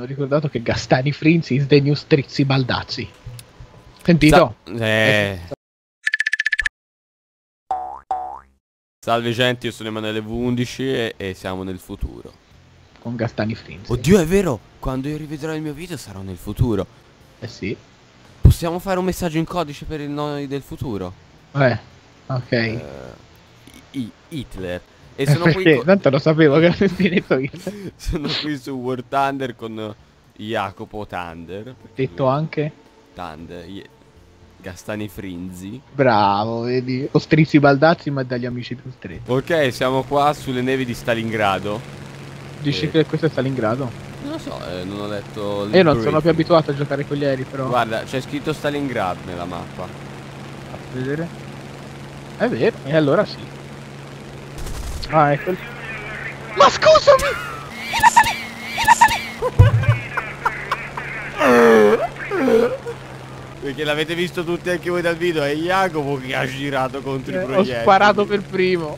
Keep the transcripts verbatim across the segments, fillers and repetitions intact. ho ricordato che Gastani Frinzi is the new Strizzi Baldazzi. Sentito? Sa eh. Salve gente, io sono Emanuele V undici e, e siamo nel futuro con Gastani Frinzi. Oddio, è vero, quando io rivedrò il mio video sarò nel futuro. Eh sì. Possiamo fare un messaggio in codice per il noi del futuro? Eh, ok. uh, Hitler. E sono perché, qui con... tanto lo sapevo che l'avevo detto io. Sono qui su War Thunder con Jacopo Thunder. Detto anche? Thunder, yeah. Gastani Frinzi. Bravo, vedi? O Strizzi Baldazzi ma dagli amici più stretti. Ok, siamo qua sulle nevi di Stalingrado. Dici e... che questo è Stalingrado? Non lo so, eh, non ho letto... Io non sono più abituato a giocare con gli aerei però. Guarda, c'è scritto Stalingrado nella mappa. Faccio vedere. È vero, e allora sì. Ah, ecco. Ma scusami! Perché l'avete visto tutti anche voi dal video, è Jacopo che ha girato contro eh, i proiettili. Ho sparato per primo.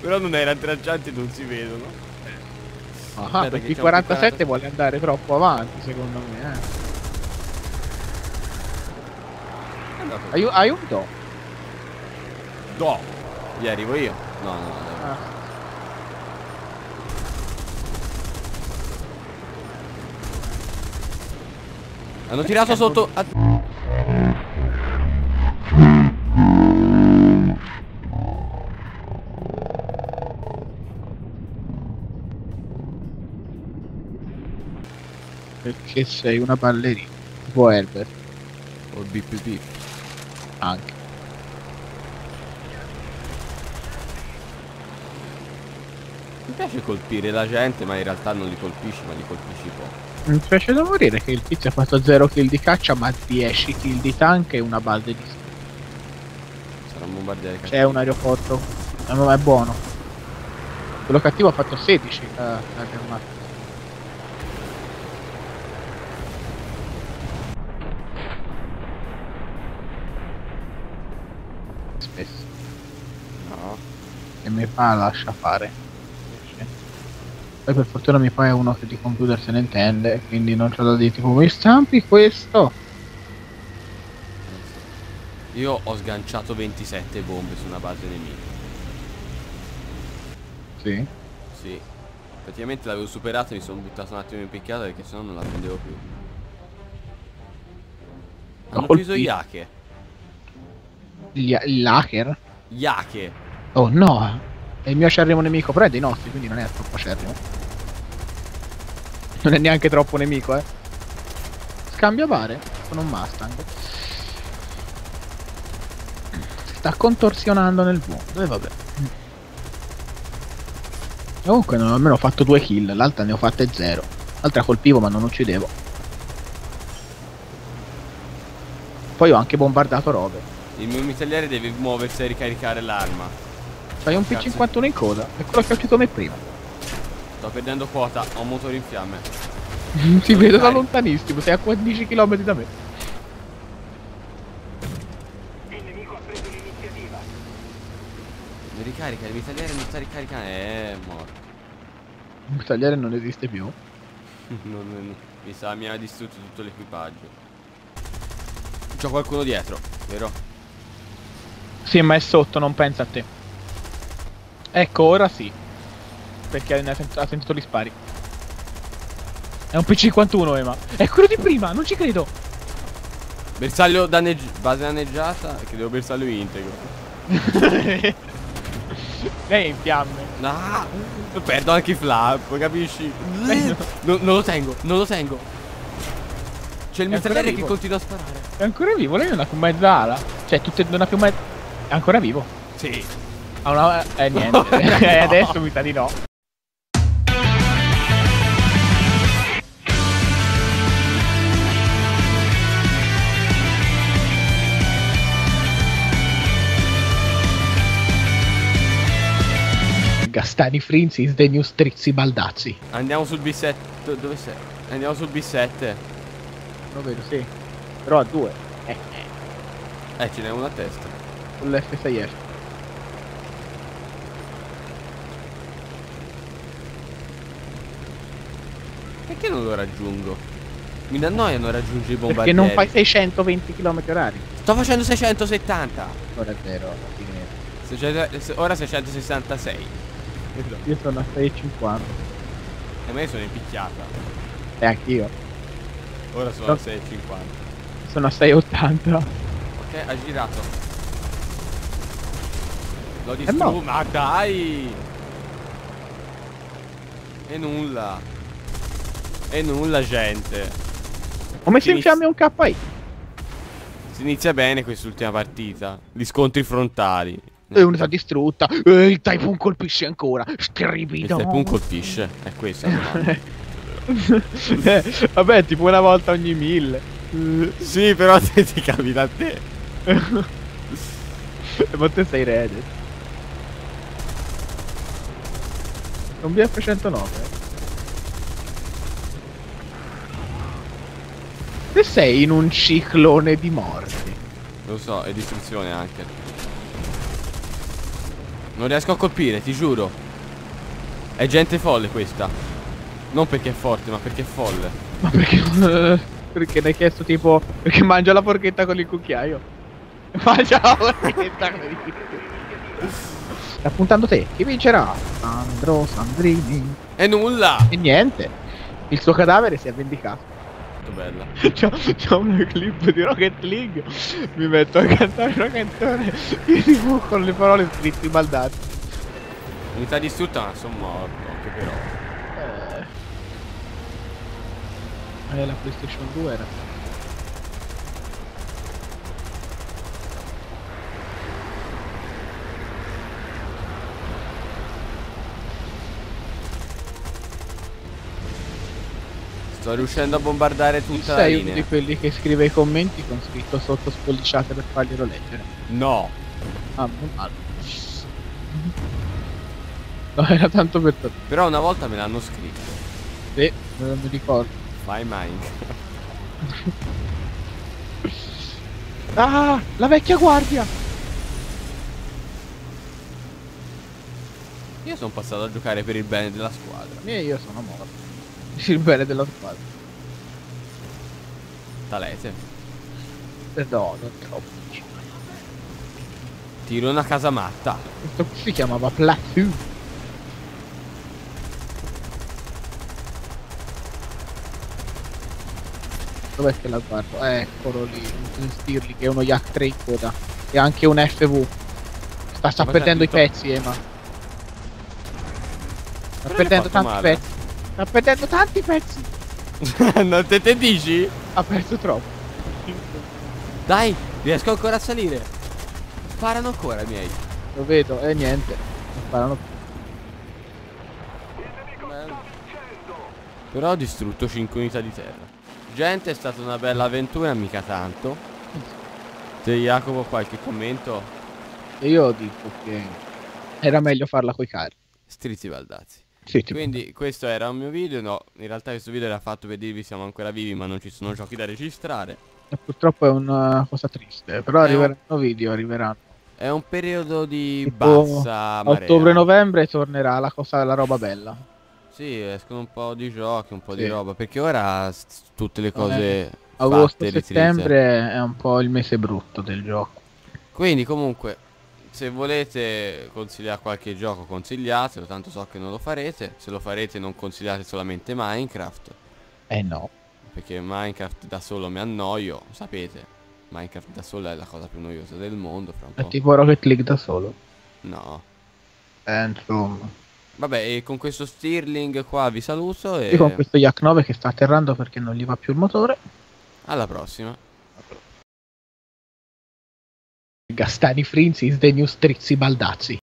Però non era traccianti, non si vedono. Ah, perché il quarantasette vuole andare troppo avanti, secondo me. Eh. Aiu aiuto! Do! Gli arrivo io? No, no, no. Ah. Hanno tirato sotto... A... Perché sei una ballerina. Tipo Herbert. O B P P. Anche. Mi piace colpire la gente, ma in realtà non li colpisci, ma li colpisci poco. Mi piace da morire che il tizio ha fatto zero kill di caccia, ma dieci kill di tank e una base di... Sarà un bombardiere cattivo. C'è un aeroporto, ma è buono. Quello cattivo ha fatto sedici la, la giornata. Spesso. No. E mi fa lascia fare. Poi per fortuna mi fa uno che di computer se ne intende, quindi non c'ho da dire tipo mi stampi questo. Io ho sganciato ventisette bombe su una base nemica. Sì? Sì. Praticamente l'avevo superata e mi sono buttato un attimo in picchiata perché sennò non la prendevo più. Hanno Colpi. chiuso gli hacker. Gli hacker? Gli hacker. Oh no! E il mio acerrimo nemico, però è dei nostri, quindi non è troppo acerrimo. Non è neanche troppo nemico, eh. Scambia bare con un Mustang. Si sta contorsionando nel mondo, e vabbè. Comunque non ho almeno fatto due kill, l'altra ne ho fatte zero. L'altra colpivo ma non uccidevo. Poi ho anche bombardato robe. Il mio mitagliere deve muoversi e ricaricare l'arma. C'hai un P cinquantuno in coda, è quello che ha ucciso me prima. Sto perdendo quota, ho un motore in fiamme. Ti vedo da lontanissimo, sei a quindici chilometri da me. Il nemico ha preso l'iniziativa. Mi ricarica, il mitagliere mi sta ricaricando. Eh, morto. Il mitagliere non esiste più. non, non, mi sa, mi ha distrutto tutto l'equipaggio. C'è qualcuno dietro, vero? Sì, ma è sotto, non pensa a te. Ecco, ora sì. Perché ha sentito, ha sentito gli spari. È un P cinquantuno, Ema. È quello di prima, non ci credo. Bersaglio danneggiato. Base danneggiata. Credevo bersaglio integro. Lei è in fiamme. No, nah, perdo anche i flap, capisci? No, non lo tengo, non lo tengo. C'è il mistero che continua a sparare. È ancora vivo, lei non ha più mezza ala. Cioè, tutte, non ha più mezza... È ancora vivo? Sì. Ah no, eh niente, eh, adesso mi sa di no. Gastani Frinzi is the new Strizzi Baldazzi. Andiamo sul B sette, dove sei? Andiamo sul B sette. Lo vedo, sì. Però a due. Eh, eh ce n'è uno a testa. Con l'F sei F. Perché non lo raggiungo? Mi da noi non raggiungi i bombardieri. Perché non fai seicentoventi chilometri orari. Sto facendo seicentosettanta. Ora è vero. Ora seicentosessantasei. Io sono a sei e cinquanta. E me sono impicchiata. E anch'io. Ora sono so... a sei e cinquanta. Sono a sei e ottanta. Ok, ha girato. L'ho distrutto, eh no. Ma dai! E nulla. E nulla, gente. Ho messo in fiamme un K I. Si inizia bene quest'ultima partita. Gli scontri frontali. E uno si è distrutta. E il Typhoon colpisce ancora. Stribido. Il Typhoon colpisce. È questo. eh, vabbè, tipo una volta ogni mille. Sì, però se ti capita a te. Ma te sei Reddit. Un B F centonove. Te sei in un ciclone di morti. Lo so, e distruzione anche. Non riesco a colpire, ti giuro. È gente folle questa. Non perché è forte, ma perché è folle. Ma perché... Uh, perché ne hai chiesto tipo... Perché mangia la porchetta con il cucchiaio. Mangia la porchetta con il cucchiaio. Sta puntando te. Chi vincerà? Sandro, Sandrini. E nulla. E niente. Il suo cadavere si è vendicato. Bella. C'ho una clip di Rocket League. Mi metto a cantare una canzone in tv con le parole Strizzi Baldazzi. Unità distrutta, ma sono morto. Che però Eh, eh la PlayStation due era. Sto riuscendo a bombardare tutta la linea. Sei uno di quelli che scrive i commenti con scritto sotto spolliciate per farglielo leggere. No. Ah, non male. No, era tanto per te. Però una volta me l'hanno scritto. Sì, non mi ricordo. Fai Minecraft. Ah, la vecchia guardia. Io sono passato a giocare per il bene della squadra. E io sono morto. Il bene della squadra. Talete. Eh no, non troppo. Tiro una casa matta. Questo qui si chiamava Plateau. Dov'è che la guardo? Eccolo lì. Non dirgli che è uno Yak tre in coda. E anche un F V. Sta, sta perdendo i pezzi, Ema. Sta perdendo tanti male. pezzi. Sta perdendo tanti pezzi. Non te te dici? Ha perso troppo. Dai, riesco ancora a salire. Sparano ancora i miei. Lo vedo, e eh, niente. Non sparano più. Però ho distrutto cinque unità di terra. Gente, è stata una bella avventura, mica tanto. Se Jacopo qualche commento. Io dico che era meglio farla coi carri. Strizzi Baldazzi. Quindi questo era un mio video, no, in realtà questo video era fatto per dirvi siamo ancora vivi ma non ci sono giochi da registrare. E purtroppo è una cosa triste, però arriveranno un... video, arriveranno. È un periodo di tipo bassa marea. Ottobre-novembre tornerà la, cosa, la roba bella. Sì, escono un po' di giochi, un po' sì. di roba, perché ora tutte le cose... Agosto-settembre è un po' il mese brutto del gioco. Quindi comunque... Se volete consigliare qualche gioco consigliatelo, tanto so che non lo farete. Se lo farete non consigliate solamente Minecraft. Eh no. Perché Minecraft da solo mi annoio, sapete. Minecraft da solo è la cosa più noiosa del mondo fra un po'. È tipo Rocket League da solo. No. Eh, insomma. Vabbè, e con questo Stirling qua vi saluto e... e con questo Yak nove che sta atterrando perché non gli va più il motore. Alla prossima. Gastani Frinzi is the new Strizzi Baldazzi.